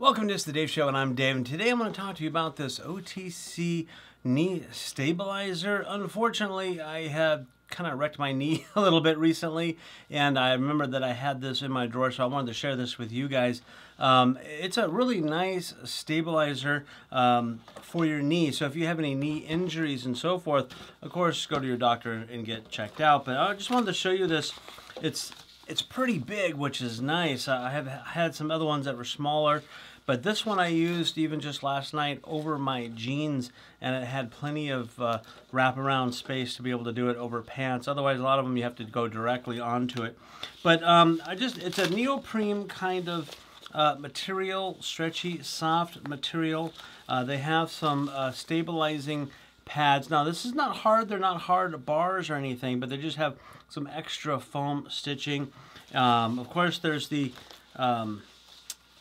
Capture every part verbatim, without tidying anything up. Welcome to It's the Dave Show, and I'm Dave, and today I'm going to talk to you about this O T C knee stabilizer. Unfortunately, I have kind of wrecked my knee a little bit recently, and I remember that I had this in my drawer, so I wanted to share this with you guys. Um, it's a really nice stabilizer um, for your knee, so if you have any knee injuries and so forth, of course, go to your doctor and get checked out. But I just wanted to show you this. It's It's pretty big, which is nice. I have had some other ones that were smaller, but this one I used even just last night over my jeans, and it had plenty of uh, wraparound space to be able to do it over pants. Otherwise, a lot of them you have to go directly onto it. But um, I just it's a neoprene kind of uh, material, stretchy, soft material. Uh, they have some uh, stabilizing pads. Now, this is not hard. They're not hard bars or anything, but they just have some extra foam stitching. Um, of course, there's the um,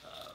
uh,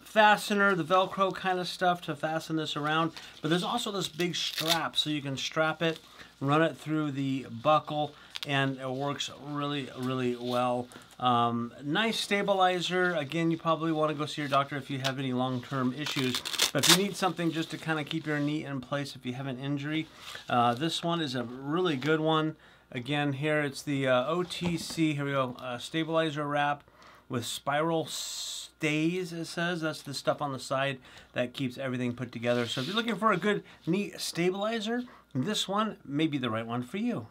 fastener, the Velcro kind of stuff to fasten this around, but there's also this big strap, so you can strap it, run it through the buckle, and it works really, really well. Um, nice stabilizer. Again, you probably want to go see your doctor if you have any long-term issues. But if you need something just to kind of keep your knee in place if you have an injury, uh, this one is a really good one. Again, here it's the uh, O T C, here we go, uh, stabilizer wrap with spiral stays, it says. That's the stuff on the side that keeps everything put together. So if you're looking for a good knee stabilizer, this one may be the right one for you.